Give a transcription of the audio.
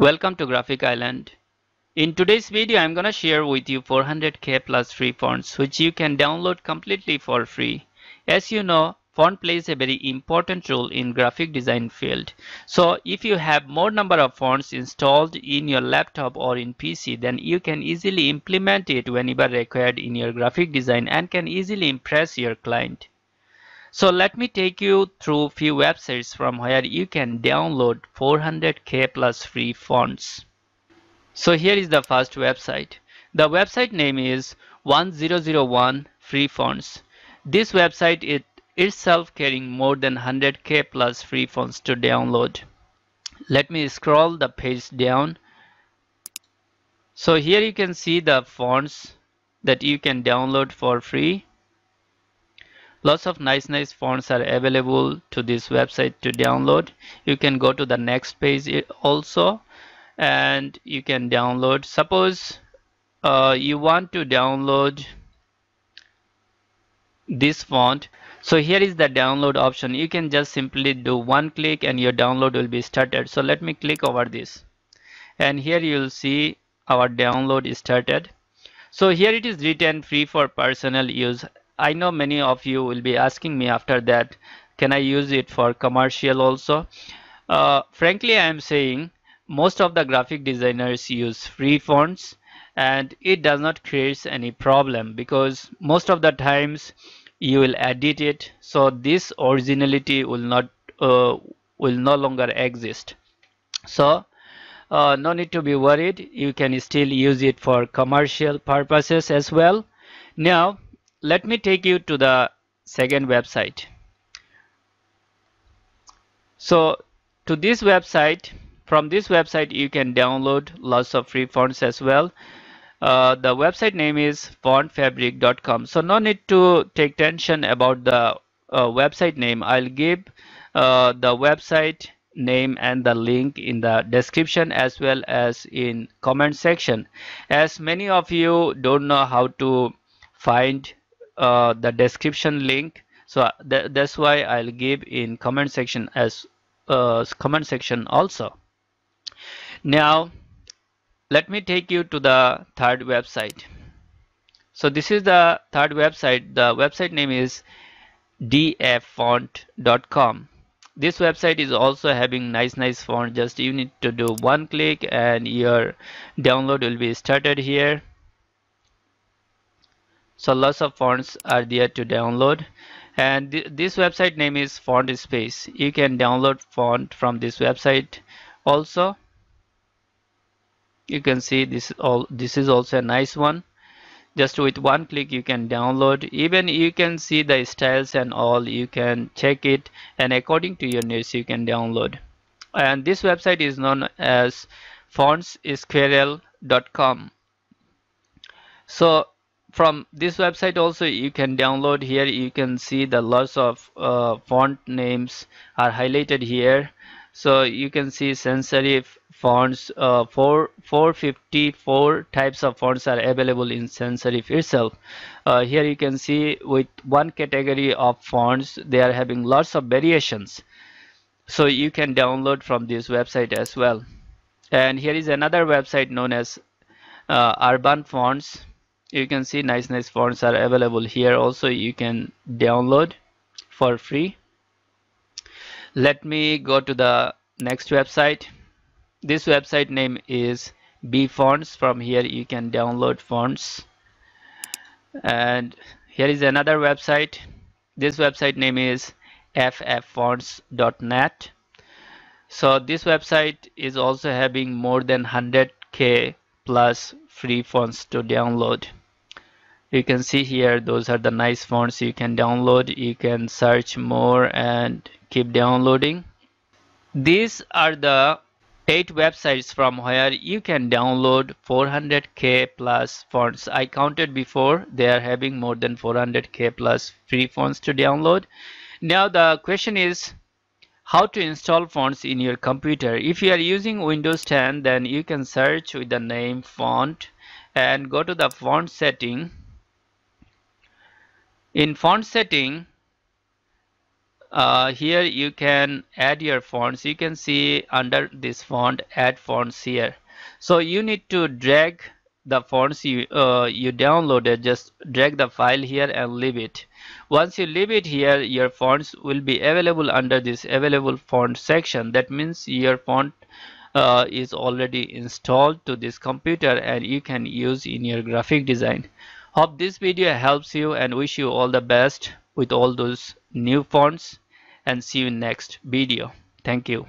Welcome to Graphic Island. In today's video, I'm gonna share with you 400k plus free fonts which you can download completely for free. As you know, font plays a very important role in graphic design field. So if you have more number of fonts installed in your laptop or in PC, then you can easily implement it whenever required in your graphic design and can easily impress your client. So let me take you through few websites from where you can download 400k plus free fonts. So here is the first website. The website name is 1001 Free Fonts. This website is itself carrying more than 100k plus free fonts to download. Let me scroll the page down. So here you can see the fonts that you can download for free. Lots of nice fonts are available to this website to download. You can go to the next page also and you can download. Suppose you want to download this font. So here is the download option. You can just simply do one click and your download will be started. So let me click over this and here you will see our download is started. So here it is written free for personal use. I know many of you will be asking me after that, can I use it for commercial also? Frankly, I am saying most of the graphic designers use free fonts and it does not create any problem because most of the times you will edit it. So this originality will no longer exist. So no need to be worried. You can still use it for commercial purposes as well. Now, let me take you to the second website. So to this website, from this website you can download lots of free fonts as well. The website name is fontfabric.com. So no need to take tension about the website name. I'll give the website name and the link in the description as well as in comment section, as many of you don't know how to find the description link. So that's why I'll give in comment section as comment section also. Now let me take you to the third website. So this is the third website. The website name is dafont.com. This website is also having nice font. Just you need to do one click and your download will be started here. So lots of fonts are there to download, and this website name is FontSpace. You can download font from this website also. You can see this is also a nice one. Just with one click you can download. Even you can see the styles and all. You can check it and according to your needs you can download. And this website is known as fontsquirrel.com. So from this website also you can download. Here you can see the lots of font names are highlighted here. So you can see sensory fonts. 454 types of fonts are available in sensory itself. Here you can see with one category of fonts they are having lots of variations. So you can download from this website as well. And here is another website known as Urban Fonts. You can see nice fonts are available here also. You can download for free. Let me go to the next website. This website name is befonts. From here you can download fonts. And here is another website. This website name is ffonts.net. So this website is also having more than 100k plus free fonts to download. You can see here those are the nice fonts you can download. You can search more and keep downloading. These are the 8 websites from where you can download 400k plus fonts. I counted before, they are having more than 400k plus free fonts to download. Now the question is how to install fonts in your computer. If you are using Windows 10, then you can search with the name font and go to the font setting. In font setting Here you can add your fonts. You can see under this font, add fonts here. So you need to drag the fonts you downloaded, just drag the file here and leave it. Once you leave it here, your fonts will be available under this available font section. That means your font is already installed to this computer and you can use in your graphic design. Hope this video helps you and wish you all the best with all those new fonts, and see you in next video. Thank you.